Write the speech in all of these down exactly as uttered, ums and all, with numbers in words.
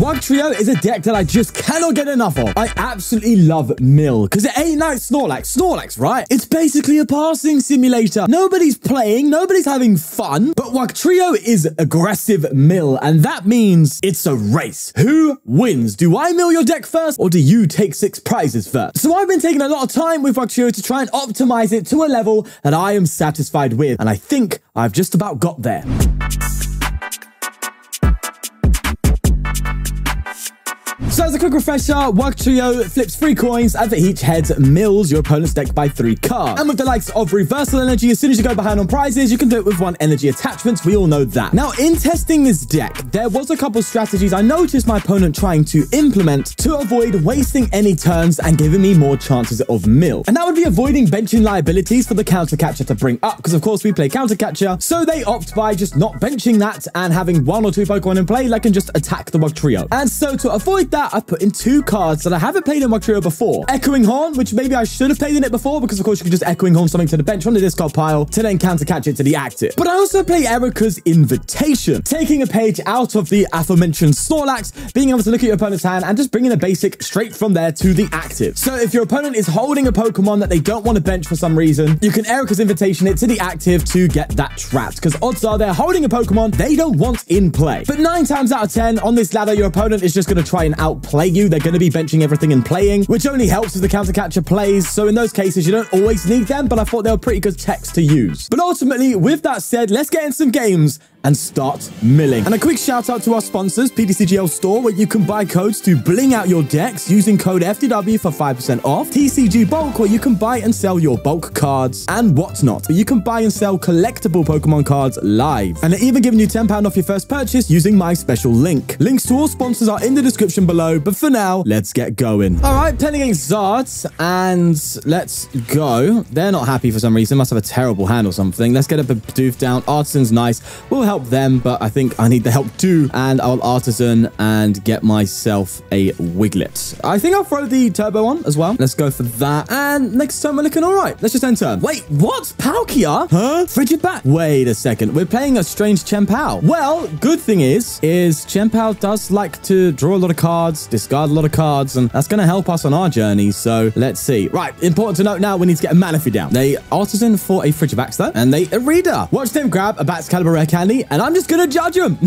Wugtrio is a deck that I just cannot get enough of. I absolutely love Mill, because it ain't like Snorlax. Snorlax, right? It's basically a passing simulator. Nobody's playing, nobody's having fun, but Wugtrio is aggressive Mill, and that means it's a race. Who wins? Do I mill your deck first, or do you take six prizes first? So I've been taking a lot of time with Wugtrio to try and optimize it to a level that I am satisfied with, and I think I've just about got there. So as a quick refresher, Wugtrio flips three coins, and for each heads, mills your opponent's deck by three cards. And with the likes of Reversal Energy, as soon as you go behind on prizes, you can do it with one energy attachment. We all know that. Now, in testing this deck, there was a couple strategies I noticed my opponent trying to implement to avoid wasting any turns and giving me more chances of mill. And that would be avoiding benching liabilities for the Counter Catcher to bring up, because of course we play Counter Catcher, so they opt by just not benching that and having one or two Pokemon in play that can just attack the Wugtrio. And so to avoid that, I've put in two cards that I haven't played in Wugtrio before. Echoing Horn, which maybe I should have played in it before, because of course you can just Echoing Horn something to the bench from the discard pile to then counter catch it to the active. But I also play Erika's Invitation, taking a page out of the aforementioned Snorlax, being able to look at your opponent's hand and just bringing a basic straight from there to the active. So if your opponent is holding a Pokemon that they don't want to bench for some reason, you can Erika's Invitation it to the active to get that trapped, because odds are they're holding a Pokemon they don't want in play. But nine times out of ten on this ladder, your opponent is just going to try and out play you. They're going to be benching everything and playing, which only helps if the counter catcher plays. So in those cases, you don't always need them, but I thought they were pretty good techs to use. But ultimately, with that said, let's get in some games and start milling. And a quick shout out to our sponsors, P D C G L Store, where you can buy codes to bling out your decks using code F D W for five percent off. T C G Bulk, where you can buy and sell your bulk cards and whatnot. But you can buy and sell collectible Pokemon cards live. And they're even giving you ten pounds off your first purchase using my special link. Links to all sponsors are in the description below, but for now, let's get going. All right, playing against Zards, and let's go. They're not happy for some reason. Must have a terrible hand or something. Let's get a Bidoof down. Artisan's nice. We'll help them, but I think I need the help too, and I'll Artisan and get myself a Wiglett. I think I'll throw the Turbo on as well. Let's go for that, and next turn we're looking all right. Let's just end turn. Wait, what? Palkia? Huh? Frigibat? Wait a second. We're playing a strange Chien-Pao. Well, good thing is, is Chien-Pao does like to draw a lot of cards, discard a lot of cards, and that's going to help us on our journey, so let's see. Right, important to note now, we need to get a Manaphy down. They Artisan for a Frigibat though, and they Arena. Watch them grab a Excalibur Rare Candy, and I'm just going to judge him.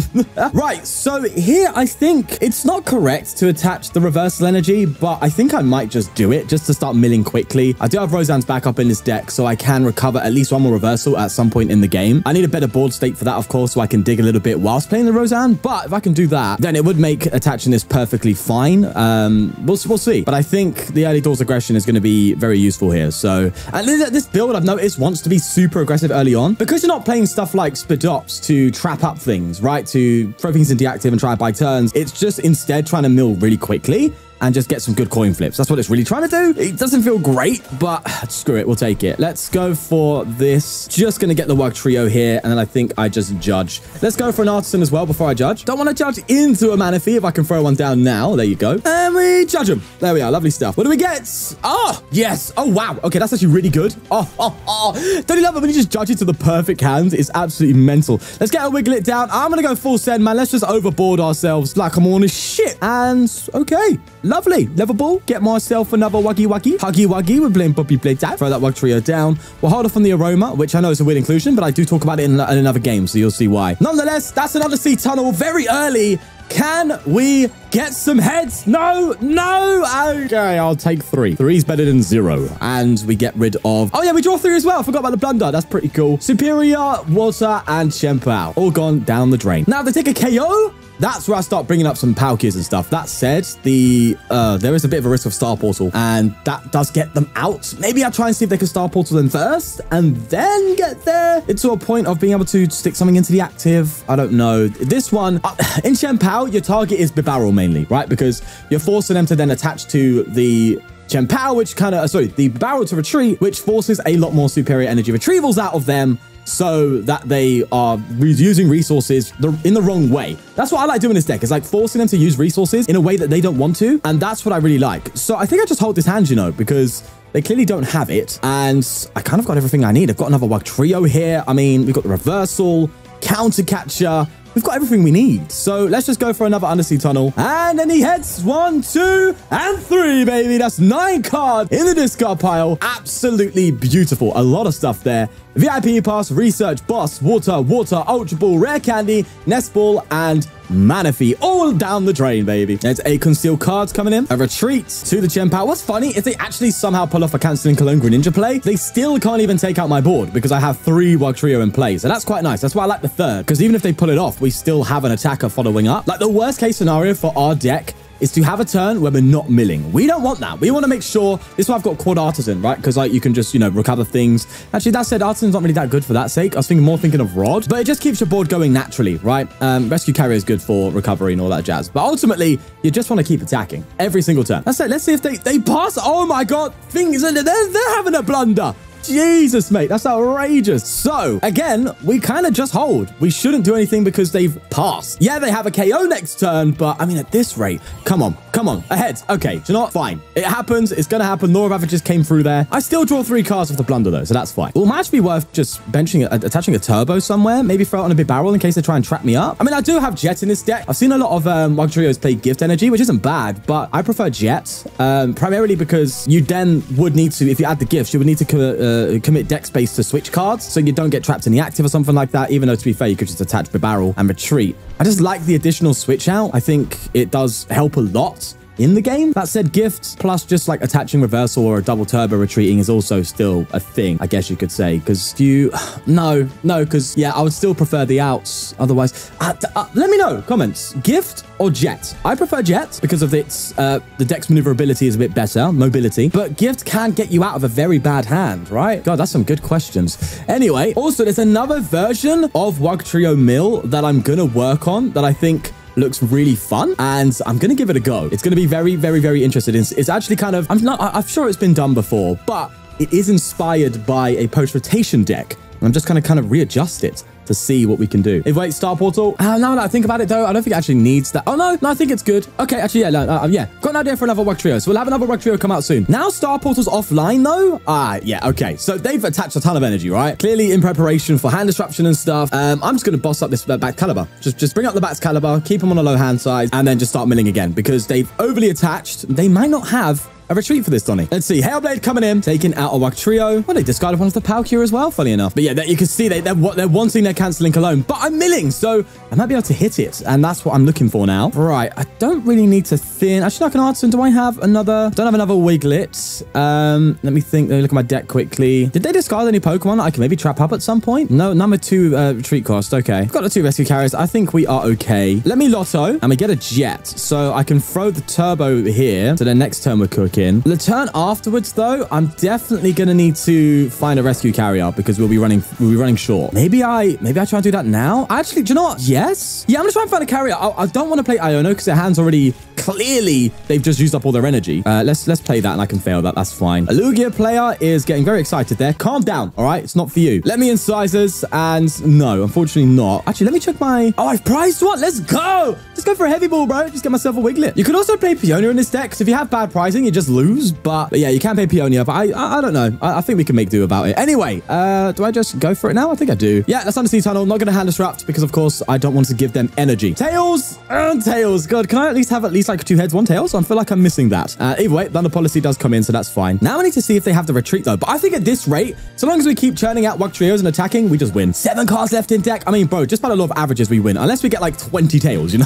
Right, so here I think it's not correct to attach the Reversal Energy, but I think I might just do it just to start milling quickly. I do have Roseanne's Backup in this deck, so I can recover at least one more Reversal at some point in the game. I need a better board state for that, of course, so I can dig a little bit whilst playing the Roseanne, but if I can do that, then it would make attaching this perfectly fine. Um, we'll, we'll see, but I think the early doors aggression is going to be very useful here. So at least this build, I've noticed, wants to be super aggressive early on, because you're not playing stuff like Spidops to trap up things, right? To throw things into the active and try to buy turns. It's just instead trying to mill really quickly and just get some good coin flips. That's what it's really trying to do. It doesn't feel great, but screw it, we'll take it. Let's go for this. Just gonna get the Wugtrio here, and then I think I just judge. Let's go for an Artisan as well before I judge. Don't wanna judge into a Manaphy if I can throw one down now. There you go. And we judge him. There we are, lovely stuff. What do we get? Oh, yes. Oh, wow. Okay, that's actually really good. Oh, oh, oh. Don't you love it when you just judge it to the perfect hand? It's absolutely mental. Let's get a Wiglett down. I'm gonna go full send, man. Let's just overboard ourselves like I'm on a shit. And okay. Lovely. Level Ball. Get myself another Wuggy Wuggy. Huggy Wuggy. We're playing Puppy Play Tap. Throw that Wugtrio down. We'll hold off on the Aroma, which I know is a weird inclusion, but I do talk about it in, in another game, so you'll see why. Nonetheless, that's another sea tunnel very early. Can we get some heads? No, no. Okay, I'll take three. Three's better than zero. And we get rid of... Oh, yeah, we draw three as well. I forgot about the Blunder. That's pretty cool. Superior, Water, and Chien-Pao. All gone down the drain. Now, they take a K O. That's where I start bringing up some Palkias and stuff. That said, the uh, there is a bit of a risk of Star Portal, and that does get them out. Maybe I'll try and see if they can Star Portal them first, and then get there. It's to a point of being able to stick something into the active. I don't know. This one, uh, in Chien-Pao, your target is Bibarel mainly, right? Because you're forcing them to then attach to the... Chien-Pao, which kind of, sorry, the barrel to retreat, which forces a lot more superior energy retrievals out of them so that they are using resources in the wrong way. That's what I like doing this deck, is like forcing them to use resources in a way that they don't want to. And that's what I really like. So I think I just hold this hand, you know, because they clearly don't have it. And I kind of got everything I need. I've got another Wugtrio here. I mean, we've got the Reversal, Counter Catcher, We've got everything we need. So let's just go for another undersea tunnel. And then he heads one, two, and three, baby. That's nine cards in the discard pile. Absolutely beautiful. A lot of stuff there. V I P Pass, Research, Boss, Water, Water, Ultra Ball, Rare Candy, Nest Ball, and Manaphy. All down the drain, baby. There's a Concealed Cards coming in. A Retreat to the Chien-Pao. What's funny is they actually somehow pull off a Canceling Cologne Greninja play. They still can't even take out my board because I have three Wugtrio in play. So that's quite nice. That's why I like the third. Because even if they pull it off, we still have an attacker following up. Like, the worst case scenario for our deck is to have a turn where we're not milling. We don't want that. We want to make sure... This is why I've got Quad Artisan, right? Because, like, you can just, you know, recover things. Actually, that said, Artisan's not really that good for that sake. I was thinking more thinking of Rod. But it just keeps your board going naturally, right? Um, Rescue Carrier is good for recovery and all that jazz. But ultimately, you just want to keep attacking every single turn. That's it. Let's see if they, they pass. Oh, my God. Things are... They're, they're having a blunder. Jesus, mate. That's outrageous. So, again, we kind of just hold. We shouldn't do anything because they've passed. Yeah, they have a K O next turn, but, I mean, at this rate, come on. Come on. Ahead. Okay. Do you know what? Fine. It happens. It's going to happen. Law of Averages came through there. I still draw three cards off the blunder, though, so that's fine. Well, it might actually be worth just benching, uh, attaching a turbo somewhere. Maybe throw it on a Bibarel in case they try and trap me up. I mean, I do have Jet in this deck. I've seen a lot of um, Wugtrio's play Gift Energy, which isn't bad, but I prefer Jet, um, primarily because you then would need to, if you add the Gifts, you would need to co uh, commit deck space to switch cards so you don't get trapped in the active or something like that, even though, to be fair, you could just attach Bibarel and Retreat. I just like the additional switch out. I think it does help a lot in the game. That said, Gifts plus just like attaching Reversal or a Double Turbo Retreating is also still a thing, I guess you could say, because you no no because yeah, I would still prefer the outs otherwise. Uh, uh, let me know, comments, Gift or Jet. I prefer Jet because of its uh the deck's maneuverability is a bit better, mobility, but Gift can get you out of a very bad hand, right? God, that's some good questions. Anyway, also there's another version of Wugtrio Mill that I'm gonna work on that I think looks really fun, and I'm gonna give it a go. It's gonna be very, very, very interesting. It's, it's actually kind of, I'm not, I'm sure it's been done before, but it is inspired by a post-rotation deck. And I'm just gonna kind of readjust it to see what we can do. If wait, Star Portal. Uh, now that I think about it, though, I don't think it actually needs that. Oh, no. No, I think it's good. Okay, actually, yeah. No, uh, yeah. Got an idea for another Wugtrio. So we'll have another Wugtrio come out soon. Now Star Portal's offline, though. Ah, yeah. Okay. So they've attached a ton of energy, right? Clearly in preparation for hand disruption and stuff. Um, I'm just going to boss up this uh, Baxcalibur. Just, just bring up the Baxcalibur, keep them on a low hand size, and then just start milling again because they've overly attached. They might not have a retreat for this, Donnie. Let's see. Hailblade coming in, taking out a Wugtrio. Well, they discarded one of the Palkia as well, funny enough. But yeah, that, you can see they, they're, they're wanting their Canceling Cologne. But I'm milling, so I might be able to hit it. And that's what I'm looking for now. Right, I don't really need to thin. Actually, I can answer. Do I have another? Don't have another Wiglett. Um, let me think. Let me look at my deck quickly. Did they discard any Pokemon that I can maybe trap up at some point? No, number two uh, retreat cost. Okay. I've got the two Rescue Carriers. I think we are okay. Let me Lotto, and we get a Jet. So I can throw the Turbo here. So the next turn we're cooking. In. The turn afterwards, though, I'm definitely gonna need to find a Rescue Carrier because we'll be running we'll be running short. Maybe I maybe I try and do that now. Actually, do you know what? Yes. Yeah, I'm gonna try and find a carrier. I, I don't want to play Iono because their hand's already clearly they've just used up all their energy. Uh, let's let's play that, and I can fail that. That's fine. A Lugia player is getting very excited there. Calm down, all right? It's not for you. Let me incisors, and no, unfortunately not. Actually, let me check my. Oh, I've priced one. Let's go. Just go for a heavy ball, bro. Just get myself a Wiglett. You could also play Peonia in this deck because if you have bad pricing, you just lose, but, but yeah, you can pay Peonia, but I I, I don't know. I, I think we can make do about it. Anyway, uh, do I just go for it now? I think I do. Yeah, that's Undersea Tunnel. Not going to hand disrupt because, of course, I don't want to give them energy. Tails and Tails. God, can I at least have at least like two heads, one tails? I feel like I'm missing that. Uh, either way, Blunder Policy does come in, so that's fine. Now I need to see if they have the retreat, though, but I think at this rate, so long as we keep churning out Wugtrios and attacking, we just win. Seven cards left in deck. I mean, bro, just by the law of averages, we win. Unless we get like twenty Tails, you know,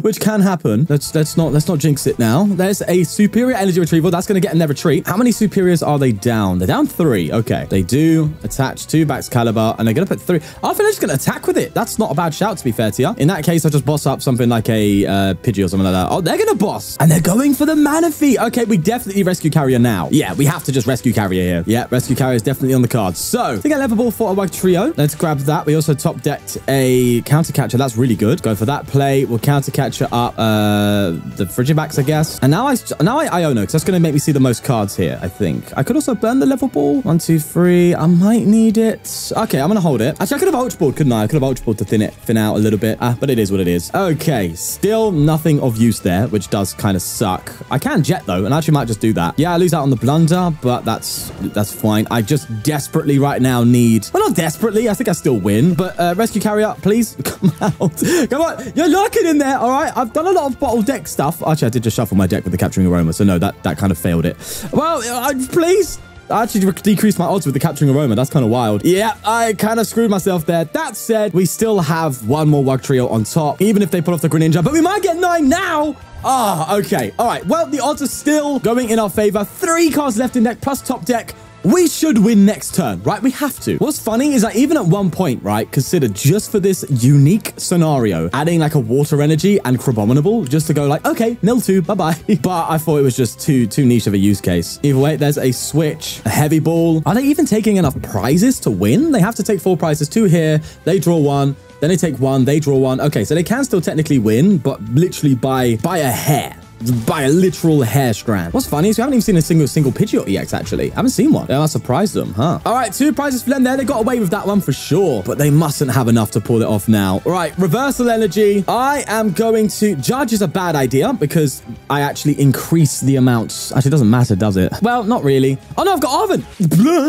which can happen. Let's, let's, not, let's not jinx it now. There's a superior energy retrieval. That's going to get in their retreat. How many superiors are they down? They're down three. Okay. They do attach two Baxcalibur, and they're going to put three. I think they're just going to attack with it. That's not a bad shout, to be fair to you. In that case, I'll just boss up something like a uh, Pidgeot or something like that. Oh, they're going to boss, and they're going for the Manaphy. Okay, we definitely Rescue Carrier now. Yeah, we have to just Rescue Carrier here. Yeah, Rescue Carrier is definitely on the card. So, I think I level ball for a Wugtrio. Let's grab that. We also top decked a Counter Catcher. That's really good. Go for that play. We'll Counter Catcher up uh, the Frigibax, I guess. And now I, now I, I Iono, because that's going to make me see the most cards here, I think. I could also burn the level ball. One, two, three. I might need it. Okay, I'm going to hold it. Actually, I could have Ultra Ball, couldn't I? I could have Ultra Ball to thin it, thin out a little bit. Ah, but it is what it is. Okay, still nothing of use there. there, which does kind of suck. I can Jet, though, and I actually might just do that. Yeah, I lose out on the Blunder, but that's that's fine. I just desperately right now need... Well, not desperately. I think I still win, but uh, Rescue Carrier, please come out. Come on. You're lurking in there, all right? I've done a lot of bottle deck stuff. Actually, I did just shuffle my deck with the Capturing Aroma, so no, that, that kind of failed it. Well, I, please... I actually decreased my odds with the Capturing Aroma. That's kind of wild. Yeah, I kind of screwed myself there. That said, we still have one more Wugtrio on top, even if they pull off the Greninja. But we might get nine now. Ah, oh, okay. All right. Well, the odds are still going in our favor. Three cards left in deck plus top deck. We should win next turn, right? We have to. What's funny is that even at one point, right, consider just for this unique scenario, adding like a Water Energy and Crabominable just to go like, okay, nil two, bye-bye. But I thought it was just too too niche of a use case. Either way, there's a Switch, a Heavy Ball. Are they even taking enough prizes to win? They have to take four prizes, two here, they draw one. Then they take one, they draw one. Okay, so they can still technically win, but literally by, by a hair. By a literal hair strand. What's funny is we haven't even seen a single single Pidgeot E X, actually. I haven't seen one. Yeah, that surprised them, huh? All right, two prizes for them there. They got away with that one for sure, but they mustn't have enough to pull it off now. All right, Reversal Energy. I am going to... Judge is a bad idea because I actually increase the amount. Actually, it doesn't matter, does it? Well, not really. Oh, no, I've got Arven.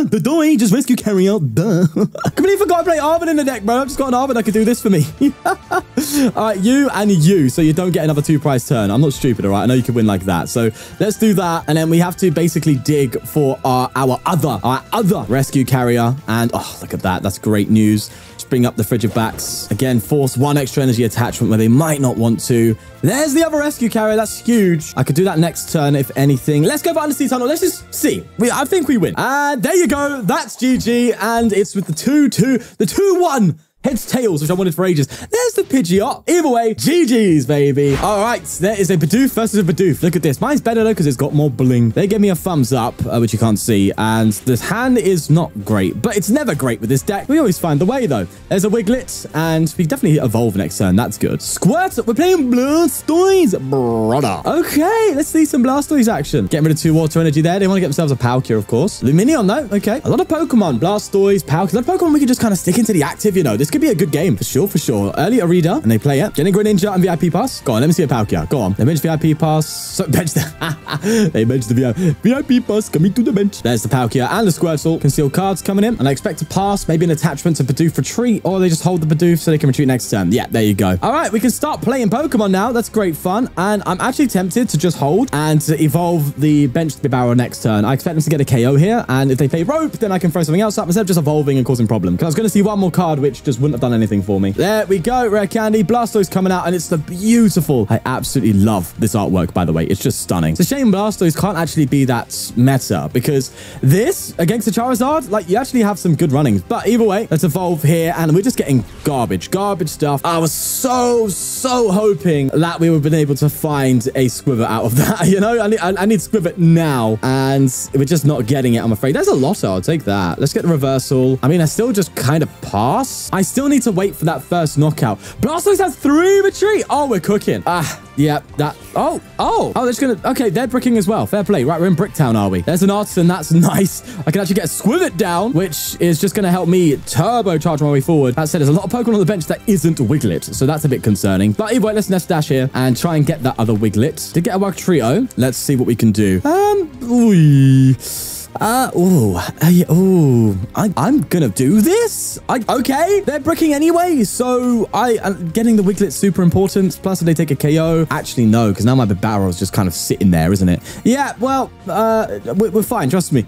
The doy, just Rescue Carrier. Duh. I completely forgot I played Arven in the deck, bro. I've just got an Arven that could do this for me. All right, you and you, so you don't get another two prize turn. I'm not stupid, all right? I know you can win like that. So let's do that. And then we have to basically dig for our, our other, our other Rescue Carrier. And oh, look at that. That's great news. Just bring up the Frigibacks. Again, force one extra energy attachment where they might not want to. There's the other Rescue Carrier. That's huge. I could do that next turn, if anything. Let's go for Undersea Tunnel. Let's just see. We, I think we win. And there you go. That's G G. And it's with the two two, the two one. Heads, tails, which I wanted for ages. There's the Pidgeot. Either way, G G's, baby. All right, there is a Bidoof versus a Bidoof. Look at this. Mine's better, though, because it's got more bling. They give me a thumbs up, uh, which you can't see. And this hand is not great, but it's never great with this deck. We always find the way, though. There's a Wiglett, and we definitely evolve next turn. That's good. Squirtle. We're playing Blastoise, brother. Okay, let's see some Blastoise action. Getting rid of two Water Energy there. They want to get themselves a Palkia, of course. Luminion, though. Okay. A lot of Pokemon. Blastoise, Palkia. A lot of Pokemon we can just kind of stick into the active, you know. This could be a good game for sure, for sure. Early Arida, and they play it. Getting Greninja and V I P Pass. Go on, let me see a Palkia. Go on. They bench V I P Pass. So bench the they bench the V I P Pass coming to the bench. There's the Palkia and the Squirtle. Concealed cards coming in, and I expect to pass. Maybe an attachment to Bidoof retreat, or they just hold the Bidoof so they can retreat next turn. Yeah, there you go. All right, we can start playing Pokemon now. That's great fun, and I'm actually tempted to just hold and to evolve the bench to Bibarel next turn. I expect them to get a K O here, and if they play Rope, then I can throw something else up instead of just evolving and causing problems. Because I was going to see one more card, which just wouldn't have done anything for me. There we go. Rare Candy. Blastoise coming out, and it's the beautiful. I absolutely love this artwork, by the way. It's just stunning. It's a shame Blastoise can't actually be that meta, because this against the Charizard, like, you actually have some good runnings. But either way, let's evolve here, and we're just getting garbage. Garbage stuff. I was so, so hoping that we would have been able to find a Skwovet out of that. You know, I need, I, I need Skwovet now, and we're just not getting it, I'm afraid. There's a Lotta. I'll take that. Let's get the Reversal. I mean, I still just kind of pass. I still need to wait for that first knockout. Blastoise has three retreat. Oh, we're cooking. Ah, yeah, that. Oh, oh. Oh, they're just gonna, okay, they're bricking as well. Fair play. Right, we're in Bricktown, are we? There's an Artisan. That's nice. I can actually get a Skwovet down, which is just gonna help me turbocharge my way forward. That said, there's a lot of Pokemon on the bench that isn't Wiglett, so that's a bit concerning. But anyway, let's Nest Dash here and try and get that other Wiglett. Did get a Wugtrio. Let's see what we can do. Um, ooh. Uh, ooh, I, ooh, I, I'm gonna do this? I, okay, they're bricking anyway, so I, I'm getting the Wiglet's super important, plus if they take a K O, actually no, because now my Bibarel is just kind of sitting there, isn't it? Yeah, well, uh, we're, we're fine, trust me.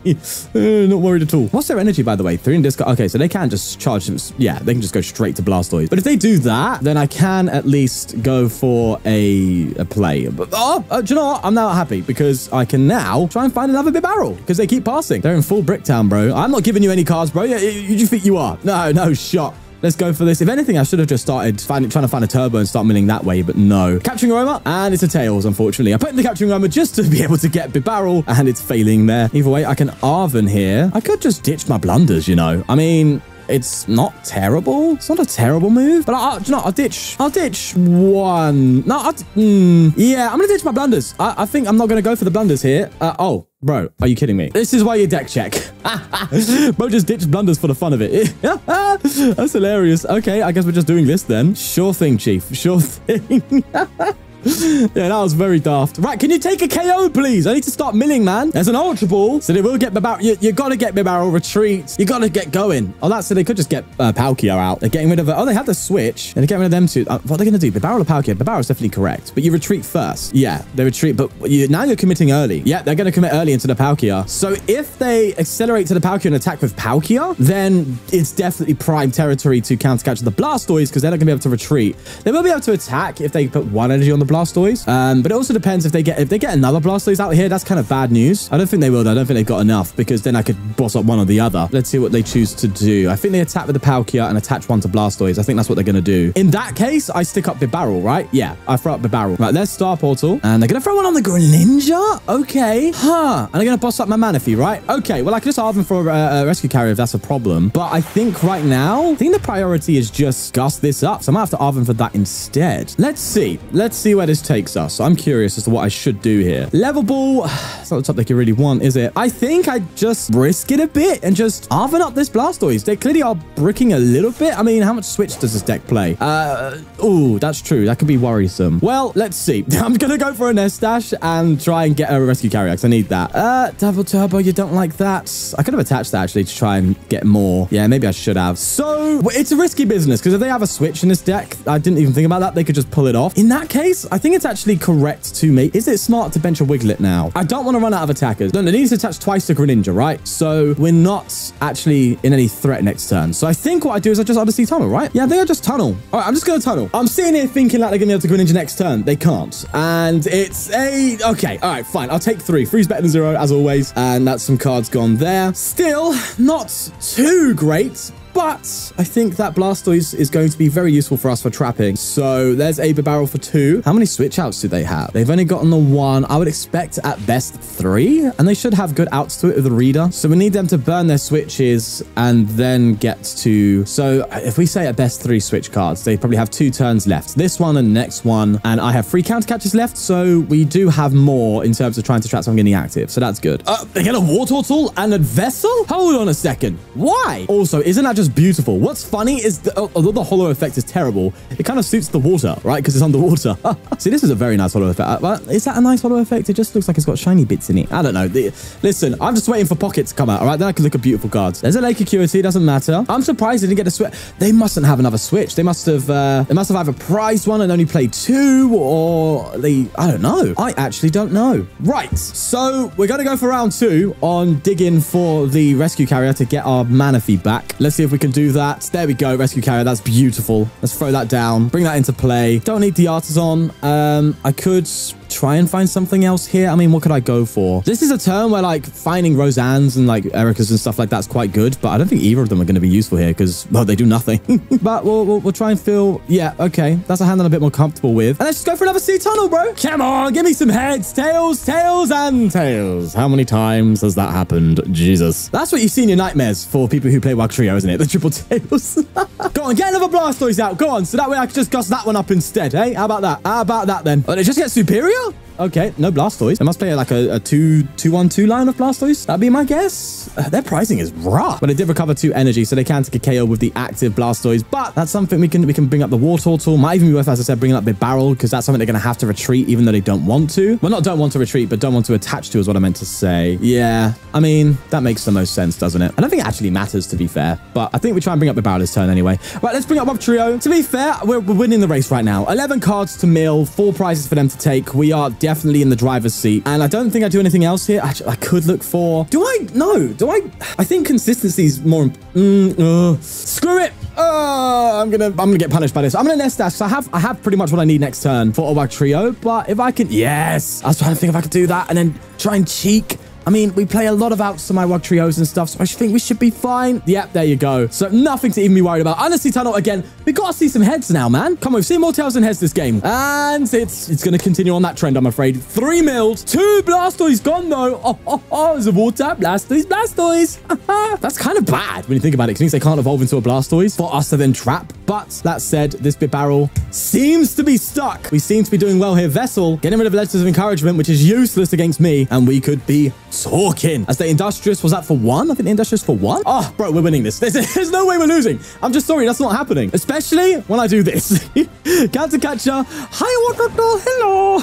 Not worried at all. What's their energy, by the way? Three in discard, okay, so they can just charge them, yeah, they can just go straight to Blastoise. But if they do that, then I can at least go for a, a play. But, oh, uh, do you know what? I'm now happy, because I can now try and find another Bibarel, because they keep passing. They're in full Bricktown, bro. I'm not giving you any cards, bro. You, you, you think you are? No, no shot. Let's go for this. If anything, I should have just started finding, trying to find a Turbo and start milling that way, but no. Capturing Aroma, and it's a Tails, unfortunately. I put in the Capturing Aroma just to be able to get Bibarel, and it's failing there. Either way, I can Arven here. I could just ditch my blunders, you know. I mean... It's not terrible. It's not a terrible move. But I, I, do you know, I'll ditch. I'll ditch one. No, I'll, mm, yeah, I'm going to ditch my blunders. I, I think I'm not going to go for the blunders here. Uh, oh, bro, are you kidding me? This is why you deck check. Bro just ditched blunders for the fun of it. That's hilarious. Okay, I guess we're just doing this then. Sure thing, Chief. Sure thing. Yeah, that was very daft. Right, can you take a K O, please? I need to start milling, man. There's an Ultra Ball, so they will get Bibarel. You, you got to get Bibarel retreat. You got to get going. Oh, that's so they could just get uh, Palkia out. They're getting rid of it. Oh, they have the switch. And they're getting rid of them too. Uh, what are they going to do? Bibarel or Palkia? Bibarel's definitely correct. But you retreat first. Yeah, they retreat. But you, now you're committing early. Yeah, they're going to commit early into the Palkia. So if they accelerate to the Palkia and attack with Palkia, then it's definitely prime territory to counter catch the Blastoise because they're not going to be able to retreat. They will be able to attack if they put one energy on the Blastoise. Um, but it also depends if they get if they get another Blastoise out here. That's kind of bad news. I don't think they will. Though. I don't think they've got enough because then I could boss up one or the other. Let's see what they choose to do. I think they attack with the Palkia and attach one to Blastoise. I think that's what they're going to do. In that case, I stick up Bibarel, right? Yeah, I throw up Bibarel. Right, there's Star Portal. And they're going to throw one on the Greninja? Okay. Huh. And they're going to boss up my Manaphy, right? Okay, well, I could just Arven for a, a Rescue Carrier if that's a problem. But I think right now, I think the priority is just Gus this up. So I might have to Arven for that instead. Let's see. Let's see where this takes us. I'm curious as to what I should do here. Level Ball. It's not the top that you really want, is it? I think I just risk it a bit and just Arven up this Blastoise. They clearly are bricking a little bit. I mean, how much switch does this deck play? Uh, oh, that's true. That could be worrisome. Well, let's see. I'm going to go for a Nest Dash and try and get a Rescue Carrier because I need that. Uh, Double Turbo, you don't like that. I could have attached that actually to try and get more. Yeah, maybe I should have. So it's a risky business because if they have a switch in this deck, I didn't even think about that. They could just pull it off. In that case, I think it's actually correct to me. Is it smart to bench a Wiglett now? I don't want to run out of attackers. No, they need to attach twice to Greninja, right? So we're not actually in any threat next turn. So I think what I do is I just obviously tunnel, right? Yeah, I think I just tunnel. All right, I'm just going to tunnel. I'm sitting here thinking like they're going to be able to Greninja next turn. They can't. And it's a... Okay, all right, fine. I'll take three. Three's better than zero, as always. And that's some cards gone there. Still not too great, but I think that Blastoise is going to be very useful for us for trapping. So there's a Bibarel for two. How many switch outs do they have? They've only gotten the one. I would expect at best three. And they should have good outs to it with the Reader. So we need them to burn their switches and then get to... So if we say at best three switch cards, they probably have two turns left. This one and next one. And I have three counter catches left. So we do have more in terms of trying to trap something getting active. So that's good. Uh, they get a Water Turtle and a Vessel? Hold on a second. Why? Also, isn't that just... beautiful. What's funny is that although the hollow effect is terrible, it kind of suits the water, right? Because it's underwater. See, this is a very nice hollow effect. Is that a nice hollow effect? It just looks like it's got shiny bits in it. I don't know. Listen, I'm just waiting for pockets to come out, all right? Then I can look at beautiful cards. There's a Lake Acuity. Doesn't matter. I'm surprised they didn't get a switch. They mustn't have another switch. They must have uh, they must have either prized one and only played two, or they... I don't know. I actually don't know. Right. So we're going to go for round two on digging for the Rescue Carrier to get our Manaphy back. Let's see if we can do that. There we go. Rescue Carrier. That's beautiful. Let's throw that down. Bring that into play. Don't need the Artisan. Um, I could... try and find something else here. I mean, what could I go for? This is a turn where like finding Roseanne's and like Erica's and stuff like that's quite good, but I don't think either of them are going to be useful here because, well, they do nothing. But we'll, we'll, we'll try and feel, yeah, okay. That's a hand I'm a bit more comfortable with. And let's just go for another sea tunnel, bro. Come on, give me some heads, tails, tails, and tails. How many times has that happened? Jesus. That's what you see in your nightmares for people who play Wugtrio, isn't it? The triple tails. Go on, get another Blastoise out. Go on. So that way I can just guss that one up instead, eh? How about that? How about that then? Oh, they just get superior? Okay, no Blastoise. They must play like a, a two, two, one, two line of Blastoise. That'd be my guess. Uh, their pricing is rough. But they did recover two energy, so they can take a K O with the active Blastoise. But that's something we can we can bring up the Water Turtle. Might even be worth, as I said, bringing up Bibarel because that's something they're going to have to retreat, even though they don't want to. Well, not don't want to retreat, but don't want to attach to is what I meant to say. Yeah, I mean that makes the most sense, doesn't it? I don't think it actually matters to be fair, but I think we try and bring up Bibarel this turn anyway. Right, let's bring up Wugtrio. To be fair, we're, we're winning the race right now. eleven cards to mill, four prizes for them to take. We are definitely Definitely in the driver's seat. And I don't think I do anything else here. I, I could look for... Do I? No. Do I? I think consistency is more... Mm, uh, screw it. Uh, I'm going to I'm gonna get punished by this. I'm going to Nest Dash. So I have I have pretty much what I need next turn for a Wugtrio. But if I can... Yes. I was trying to think if I could do that and then try and cheek. I mean, we play a lot of outs to my Wugtrios and stuff, so I think we should be fine. Yep, there you go. So nothing to even be worried about. Honestly, Tunnel, again, we got to see some heads now, man. Come on, we've seen more tails than heads this game. And it's it's going to continue on that trend, I'm afraid. Three milled, two Blastoise gone, though. Oh, oh, oh, there's a water, Blastoise, Blastoise. That's kind of bad when you think about it, because it means they can't evolve into a Blastoise for us to then trap. But that said, this Bibarel seems to be stuck. We seem to be doing well here. Vessel, getting rid of letters of encouragement, which is useless against me, and we could be stuck. soaking. As the Industrious was that for one? I think the Industrious for one? Oh, bro, we're winning this. There's, there's no way we're losing. I'm just sorry. That's not happening. Especially when I do this. Counter Catcher. Hi, Water Ball. Hello.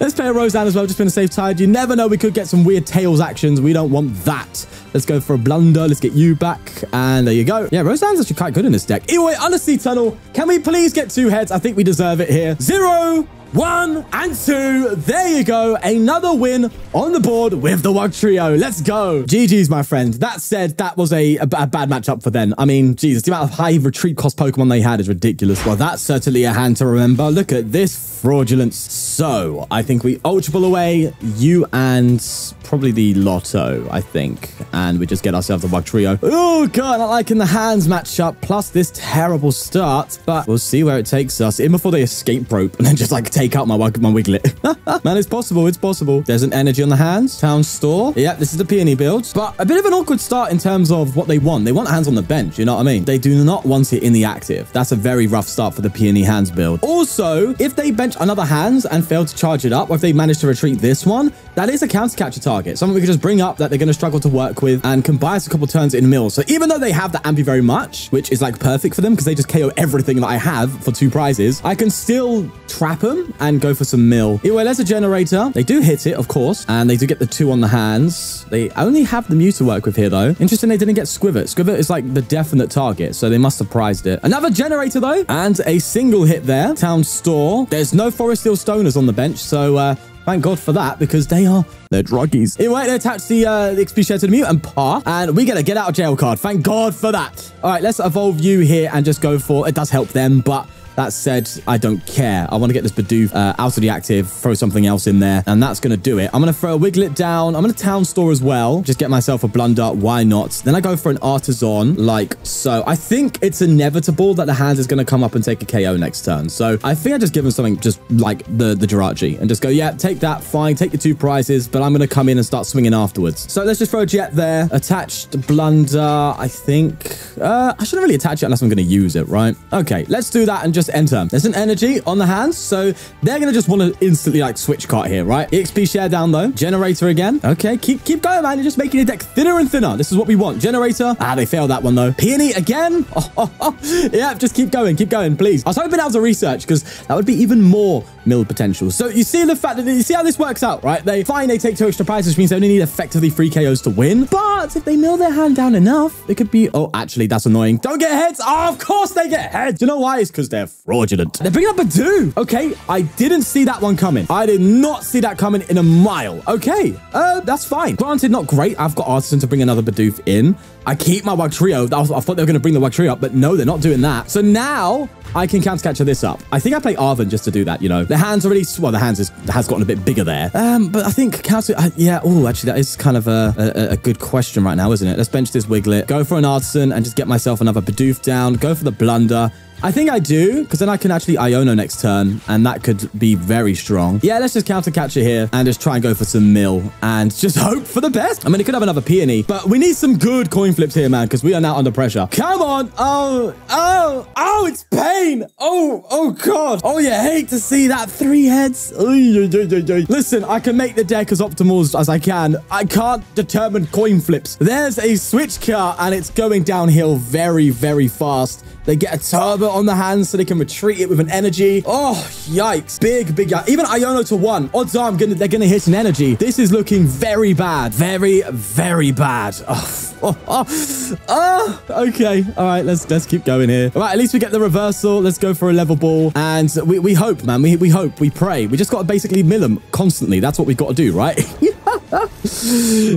Let's play a Roseanne as well. Just been a safe tide. You never know. We could get some weird Tails actions. We don't want that. Let's go for a Blunder. Let's get you back. And there you go. Yeah, Roseanne's actually quite good in this deck. Anyway, Undersea Tunnel. Can we please get two heads? I think we deserve it here. Zero. One and two. There you go. Another win on the board with the Wugtrio. Let's go. G G's, my friend. That said, that was a, a, a bad matchup for them. I mean, Jesus, the amount of high retreat cost Pokemon they had is ridiculous. Well, that's certainly a hand to remember. Look at this fraudulence. So I think we Ultra Ball away. You and probably the Lotto, I think. And we just get ourselves a Wugtrio. Oh, God, not liking the hands matchup. Plus this terrible start. But we'll see where it takes us. In before they escape rope and then just like take Take out my, my Wiglett. Man, it's possible. It's possible. There's an energy on the hands. Town store. Yep, this is the Peony build. But a bit of an awkward start in terms of what they want. They want hands on the bench. You know what I mean? They do not want it in the active. That's a very rough start for the Peony hands build. Also, if they bench another hands and fail to charge it up, or if they manage to retreat this one, that is a counter catcher target. Something we could just bring up that they're going to struggle to work with and can buy us a couple turns in mills. So even though they have the Ambi very much, which is like perfect for them because they just K O everything that I have for two prizes, I can still trap them and go for some mill. Anyway, there's a generator. They do hit it, of course, and they do get the two on the hands. They only have the Mew to work with here, though. Interesting they didn't get Skwovet. Skwovet is like the definite target, so they must have prized it. Another generator, though, and a single hit there. Town store. There's no Forest Hill Stoners on the bench, so uh, thank God for that, because they are... They're druggies. Anyway, they attach the, uh, the X P share to the Mew and Par, and we get a get out of jail card. Thank God for that. All right, let's evolve you here and just go for... It does help them, but... That said, I don't care. I want to get this Bidoof uh, out of the active, throw something else in there, and that's going to do it. I'm going to throw a Wiglett down. I'm going to Town Store as well. Just get myself a Blunder. Why not? Then I go for an Artisan, like so. I think it's inevitable that the hand is going to come up and take a K O next turn. So I think I just give him something just like the, the Jirachi and just go, yeah, take that, fine, take the two prizes, but I'm going to come in and start swinging afterwards. So let's just throw a Jet there. Attached Blunder, I think. Uh, I shouldn't really attach it unless I'm going to use it, right? Okay, let's do that and just enter. There's an energy on the hands, so they're gonna just want to instantly like switch cart here, right? E X P share down though. Generator again. Okay, keep keep going, man. You're just making your deck thinner and thinner. This is what we want. Generator. Ah, they failed that one though. Peony again. Oh, oh, oh. Yeah, just keep going, keep going, please. I was hoping that was a research because that would be even more mill potential. So you see the fact that you see how this works out, right? They fine, they take two extra prizes, which means they only need effectively three K Os to win. But if they mill their hand down enough, it could be. Oh, actually, that's annoying. Don't get heads. Oh, of course they get heads. You know why? It's because they're fraudulent. They're bringing up a do. Okay, I didn't see that one coming. I did not see that coming in a mile. Okay, uh, that's fine. Granted, not great. I've got Artisan to bring another Bidoof in. I keep my Wugtrio. I thought they were going to bring the Wugtrio up, but no, they're not doing that. So now I can counter catcher this up. I think I play Arven just to do that, you know. The hands already, well, the hands is, has gotten a bit bigger there. Um, but I think counter, uh, yeah, oh, actually, that is kind of a, a, a good question right now, isn't it? Let's bench this Wiglett, go for an Artisan and just get myself another Bidoof down, go for the Blunder. I think I do, because then I can actually Iono next turn, and that could be very strong. Yeah, let's just counter catcher here and just try and go for some mill and just hope for the best. I mean, it could have another Peony, but we need some good coin flips here, man, because we are now under pressure. Come on. Oh, oh, oh, it's pain. Oh, oh, God. Oh, you hate to see that. Three heads. Listen, I can make the deck as optimal as I can. I can't determine coin flips. There's a switch car, and it's going downhill very, very fast. They get a turbo on the hands so they can retreat it with an energy. Oh, yikes. Big, big, yikes. Even Iono to one. Odds are I'm gonna, they're going to hit an energy. This is looking very bad. Very, very bad. Oh, oh, oh, oh. Okay. All right, let's let's keep going here. All right, at least we get the reversal. Let's go for a level ball. And we, we hope, man. We, we hope. We pray. We just got to basically mill them constantly. That's what we've got to do, right?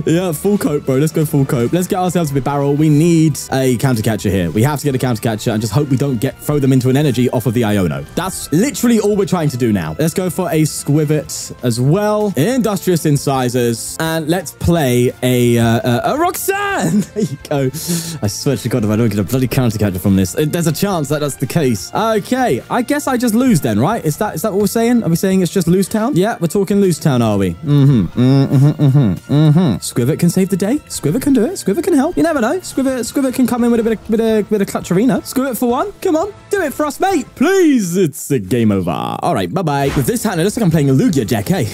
Yeah, full cope, bro. Let's go full cope. Let's get ourselves a Bibarel. We need a counter catcher here. We have to get a counter catcher and just hope we don't get throw them into an energy off of the Iono. That's literally all we're trying to do now. Let's go for a Skwovet as well. Industrious incisors. And let's play a, uh, a Roxanne. There you go. I swear to God, if I don't get a bloody counter catcher from this, there's a chance that that's the case. Okay. I guess I just lose then, right? Is that is that what we're saying? Are we saying it's just lose town? Yeah, we're talking lose town, are we? Mm-hmm. Mm-hmm. Mm-hmm. Mm-hmm. Mm-hmm. Skwovet can save the day. Skwovet can do it. Skwovet can help. You never know. Skwovet, Skwovet can come in with a bit of bit of bit of clutcherino. Skwovet for one. Come on, do it for us, mate. Please. It's a game over. All right. Bye bye. With this hand, it looks like I'm playing a Lugia deck. Hey,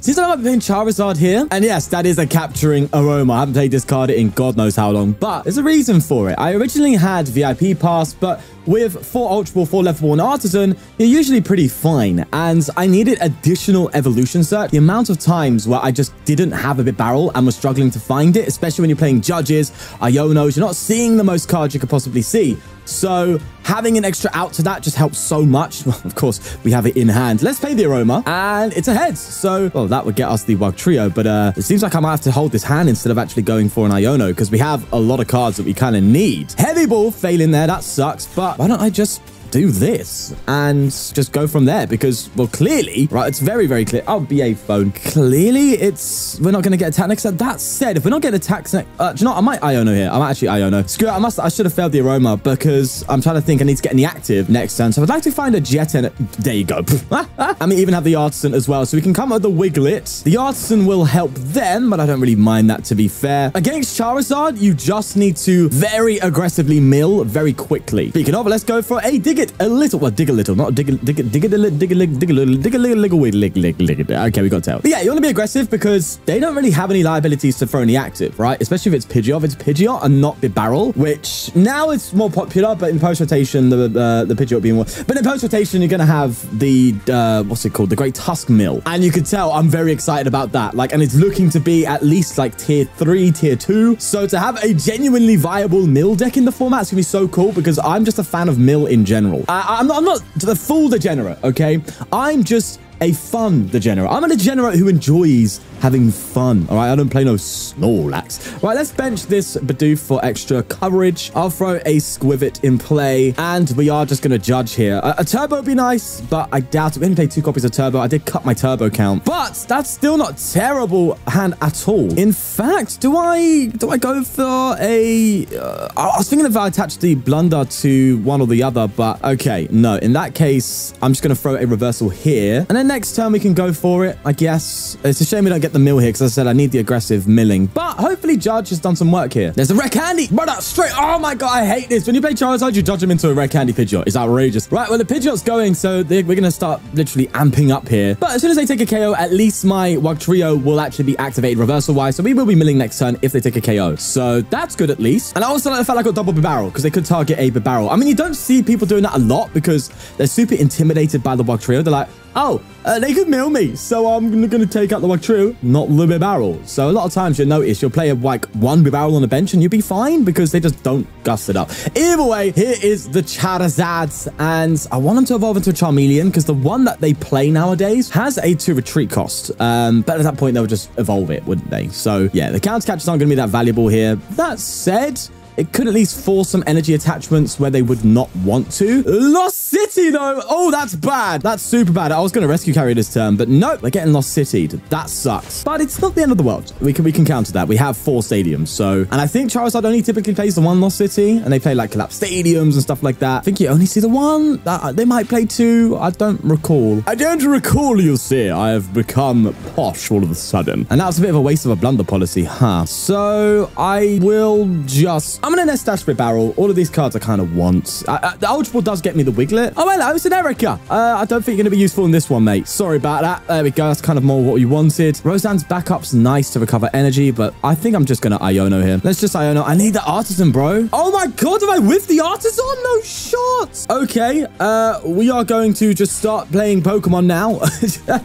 seems like I'm playing Charizard here. And yes, that is a Capturing Aroma. I haven't played this card in God knows how long, but there's a reason for it. I originally had V I P Pass, but with four Ultra Ball, four Level Ball, and Artisan, you're usually pretty fine. And I needed additional evolution search. The amount of times where I just didn't have a Bibarel and was struggling to find it, especially when you're playing Judges, Ionos, you're not seeing the most cards you could possibly see. So having an extra out to that just helps so much. Well, of course, we have it in hand. Let's play the Aroma, and it's a heads. So, well, that would get us the Wugtrio, but uh, it seems like I might have to hold this hand instead of actually going for an Iono, because we have a lot of cards that we kind of need. Heavy Ball failing there, that sucks, but why don't I just do this and just go from there, because, well, clearly, right, it's very, very clear. Oh, B A phone. Clearly, it's, we're not going to get attack next. That said, if we're not getting attack next, uh, do you know what? I might Iono here. I might actually Iono. Screw it. I must, I should have failed the Aroma, because I'm trying to think I need to get any active next turn. So I'd like to find a Jet Energy. There you go. And we even have the Artisan as well. So we can come with the Wiglett. The Artisan will help them, but I don't really mind that, to be fair. Against Charizard, you just need to very aggressively mill very quickly. Speaking of, let's go for a dig. It a little, well, dig a little, not dig, dig, dig, dig, dig, dig, dig, dig, dig, dig, dig, dig, dig, dig. Okay, we got to help. But yeah, you want to be aggressive because they don't really have any liabilities to throw any active, right? Especially if it's Pidgeot. If it's Pidgeot and not Bibarel, which now it's more popular, but in post-rotation, the uh, the Pidgeot being more. But in post-rotation, you're going to have the, uh, what's it called? The Great Tusk Mill. And you can tell I'm very excited about that. Like, and it's looking to be at least like tier three, tier two. So to have a genuinely viable mill deck in the format is going to be so cool, because I'm just a fan of mill in general. Uh, I'm, not, I'm not the full degenerate, okay? I'm just a fun degenerate. I'm a degenerate who enjoys having fun, all right? I don't play no Snorlax. Right, let's bench this Bidoof for extra coverage. I'll throw a Skwovet in play, and we are just going to judge here. A, a Turbo would be nice, but I doubt it. We only played two copies of Turbo. I did cut my Turbo count, but that's still not terrible hand at all. In fact, do I do I go for a... Uh, I was thinking if I attached the Blunder to one or the other, but okay, no. In that case, I'm just going to throw a Reversal here, and then next turn we can go for it, I guess. It's a shame we don't get the mill here, because as I said, I need the aggressive milling. But hopefully Judge has done some work here. There's a Rec Candy. Run up straight. Oh my god, I hate this. When you play Charizard, you dodge him into a Rec Candy Pidgeot. It's outrageous. Right, well, the Pidgeot's going, so we're going to start literally amping up here. But as soon as they take a K O, at least my Wugtrio will actually be activated reversal-wise, so we will be milling next turn if they take a K O. So that's good at least. And I also like the fact I got double Bibarel, because they could target a Bibarel. I mean, you don't see people doing that a lot, because they're super intimidated by the Wugtrio. They're like, oh, uh, they could mill me, so I'm going to take out the Wugtrio, not the Bibarel. So a lot of times you'll notice you'll play a, like one Bibarel on the bench and you'll be fine, because they just don't gust it up. Either way, here is the Charizard, and I want them to evolve into a Charmeleon, because the one that they play nowadays has a two retreat cost. Um, but at that point, they'll just evolve it, wouldn't they? So yeah, the counter catchers aren't going to be that valuable here. That said, it could at least force some energy attachments where they would not want to. Lost City, though. Oh, that's bad. That's super bad. I was going to rescue carry this turn, but nope. We're getting Lost Citied. That sucks. But it's not the end of the world. We can we can counter that. We have four stadiums, so... And I think Charizard only typically plays the one Lost City, and they play, like, collapsed stadiums and stuff like that. I think you only see the one. Uh, they might play two. I don't recall. I don't recall, you see. I have become posh all of a sudden. And that was a bit of a waste of a blunder policy, huh? So I will just... I'm going to Nest Dash Bibarel. All of these cards I kind of want. I, I, the Ultra Ball does get me the Wiglett. Oh, hello. It's an Erica. Uh, I don't think you're going to be useful in this one, mate. Sorry about that. There we go. That's kind of more what we wanted. Roseanne's Backup's nice to recover energy, but I think I'm just going to Iono here. Let's just Iono. I need the Artisan, bro. Oh, my God. Am I with the Artisan? No shots. Okay. Uh, we are going to just start playing Pokemon now.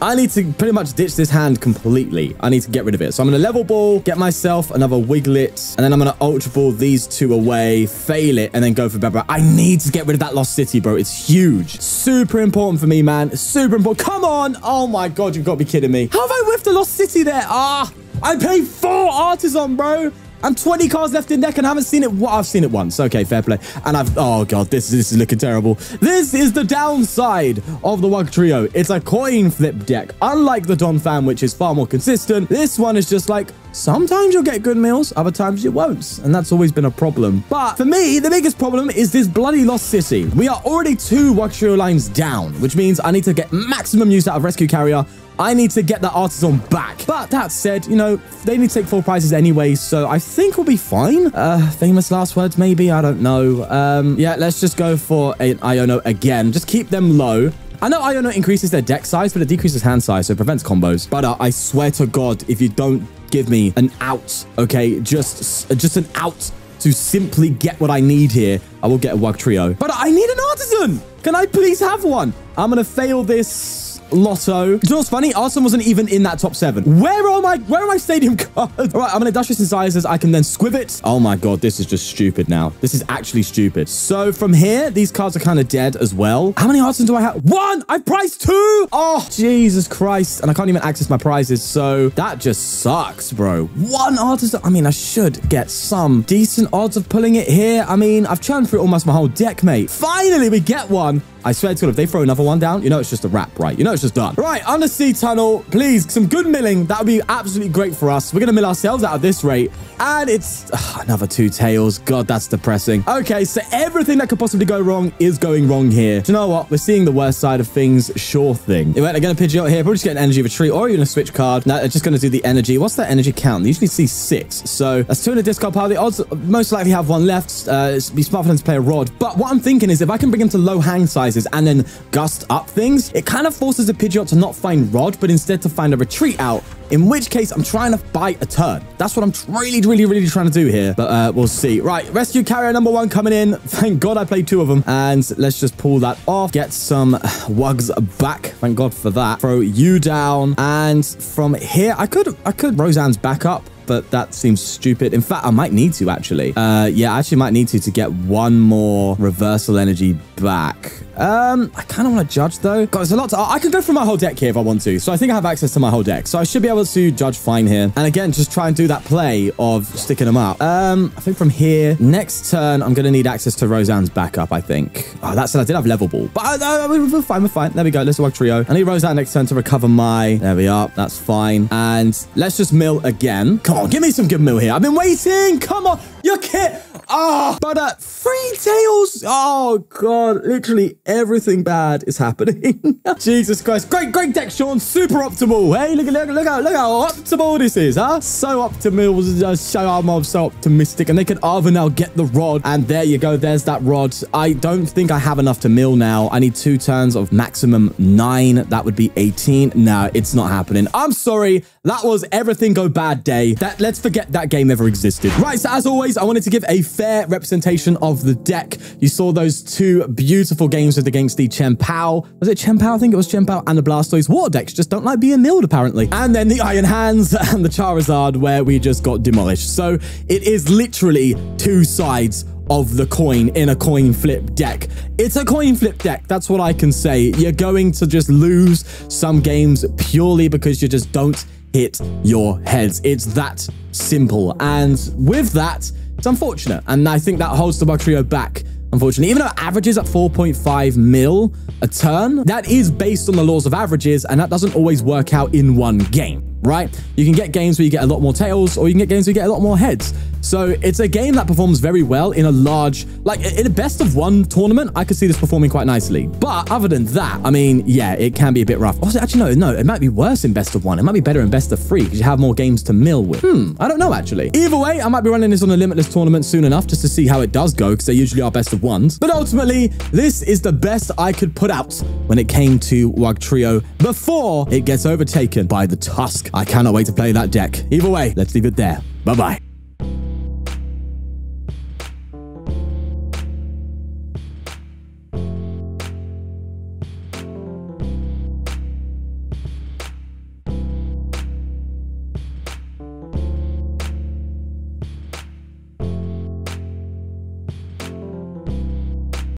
I need to pretty much ditch this hand completely. I need to get rid of it. So I'm going to Level Ball, get myself another Wiglett, and then I'm going to Ultra Ball these two away, fail it, and then go for Bibarel. I need to get rid of that Lost City, bro. It's huge. Super important for me, man. Super important. Come on. Oh, my God. You've got to be kidding me. How have I whiffed the Lost City there? Ah, I paid four Artisan, bro. And twenty cards left in deck, and I haven't seen it. What I've seen it once. Okay, fair play. And I've... Oh, God. This, this is looking terrible. This is the downside of the Wugtrio. It's a coin flip deck. Unlike the Donphan, which is far more consistent, this one is just like... Sometimes you'll get good mills, other times you won't. And that's always been a problem. But for me, the biggest problem is this bloody Lost City. We are already two Wugtrio lines down, which means I need to get maximum use out of Rescue Carrier I need to get that Artisan back. But that said, you know, they need to take full prices anyway, so I think we'll be fine. Uh, famous last words, maybe? I don't know. Um, yeah, let's just go for an Iono again. Just keep them low. I know Iono increases their deck size, but it decreases hand size, so it prevents combos. But uh, I swear to God, if you don't give me an out, okay? Just, just an out to simply get what I need here, I will get a Wugtrio. But I need an Artisan! Can I please have one? I'm gonna fail this... Lotto. You know what's funny? Arsenal wasn't even in that top seven. Where are my where are my stadium cards? All right, I'm gonna dash this in sizes. I can then Skwovet. Oh my God, this is just stupid now. This is actually stupid. So from here, these cards are kind of dead as well. How many Artisans do I have? One! I've priced two! Oh, Jesus Christ. And I can't even access my prizes, so that just sucks, bro. One Artisan. I mean, I should get some decent odds of pulling it here. I mean, I've churned through almost my whole deck, mate. Finally, we get one. I swear to God, if they throw another one down, you know it's just a wrap, right? You know it's just done. Right, undersea tunnel, please, some good milling. That would be absolutely great for us. We're going to mill ourselves out at this rate. And it's ugh, another two tails. God, that's depressing. Okay, so everything that could possibly go wrong is going wrong here. Do you know what? We're seeing the worst side of things, sure thing. Anyway, they're going to Pidgeot here. Probably just get an energy retreat or even a switch card. No, they're just going to do the energy. What's that energy count? They usually see six. So that's two in a discard pile. They also most likely have one left. Uh, it'd be smart for them to play a rod. But what I'm thinking is if I can bring them to low hang size, and then gust up things, it kind of forces a Pidgeot to not find Rod, but instead to find a retreat out, in which case I'm trying to buy a turn. That's what I'm really, really, really trying to do here, but uh, we'll see. Right, Rescue Carrier number one coming in. Thank God I played two of them, and let's just pull that off. Get some Wugs back. Thank God for that. Throw you down, and from here, I could, I could Roseanne's Backup, but that seems stupid. In fact, I might need to, actually. Uh, yeah, I actually might need to to get one more Reversal Energy back. Um, I kind of want to judge, though. God, there's a lot to... I can go through my whole deck here if I want to. So I think I have access to my whole deck. So I should be able to judge fine here. And again, just try and do that play of sticking them up. Um, I think from here, next turn, I'm going to need access to Roseanne's Backup, I think. Oh, that said, I did have Level Ball. But uh, we're fine, we're fine. There we go. Let's Wugtrio. I need Roseanne next turn to recover my... There we are. That's fine. And let's just mill again. Come on, give me some good mill here. I've been waiting. Come on. Your kit. Oh, but uh, three tails. Oh, God. Literally everything bad is happening. Jesus Christ. Great, great deck, Sean. Super optimal. Hey, look, look, look, how, look how optimal this is, huh? So optimal. Uh, so, I'm so optimistic. And they can Arven now get the rod. And there you go. There's that rod. I don't think I have enough to mill now. I need two turns of maximum nine. That would be eighteen. No, it's not happening. I'm sorry. That was everything go bad day. That, let's forget that game ever existed. Right, so as always, I wanted to give a fair representation of the deck. You saw those two beautiful games with against the Chien-Pao. Was it Chien-Pao? I think it was Chien-Pao and the Blastoise. Water decks just don't like being milled, apparently. And then the Iron Hands and the Charizard, where we just got demolished. So it is literally two sides of the coin in a coin flip deck. It's a coin flip deck. That's what I can say. You're going to just lose some games purely because you just don't hit your heads. It's that simple. And with that, it's unfortunate. And I think that holds the Wugtrio back, unfortunately. Even though it averages at four point five mil a turn, that is based on the laws of averages, and that doesn't always work out in one game, right? You can get games where you get a lot more tails, or you can get games where you get a lot more heads. So it's a game that performs very well in a large, like in a best of one tournament, I could see this performing quite nicely. But other than that, I mean, yeah, it can be a bit rough. Also, actually, no, no, it might be worse in best of one. It might be better in best of three because you have more games to mill with. Hmm, I don't know, actually. Either way, I might be running this on a limitless tournament soon enough just to see how it does go, because they usually are best of ones. But ultimately, this is the best I could put out when it came to Wugtrio before it gets overtaken by the Tusk. I cannot wait to play that deck. Either way, let's leave it there. Bye-bye.